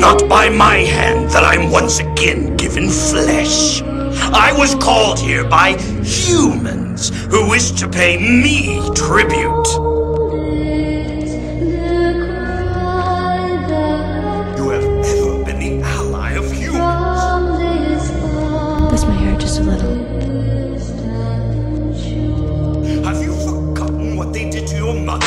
not by my hand that I'm once again given flesh. I was called here by humans who wish to pay me tribute. You have ever been the ally of humans. That's my hair just a little. Have you forgotten what they did to your mother?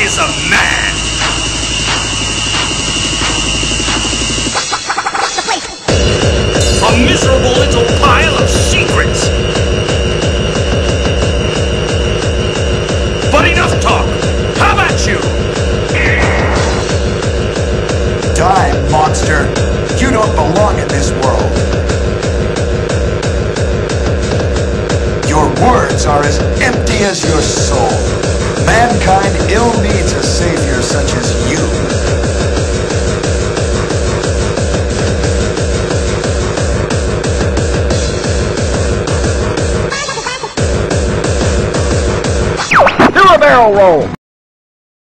Is a man. A miserable little pile of secrets. But enough talk. How about you? Die, monster. You don't belong in this world. Your words are as empty as your soul. Mankind ill needs a savior such as you. Do a barrel roll!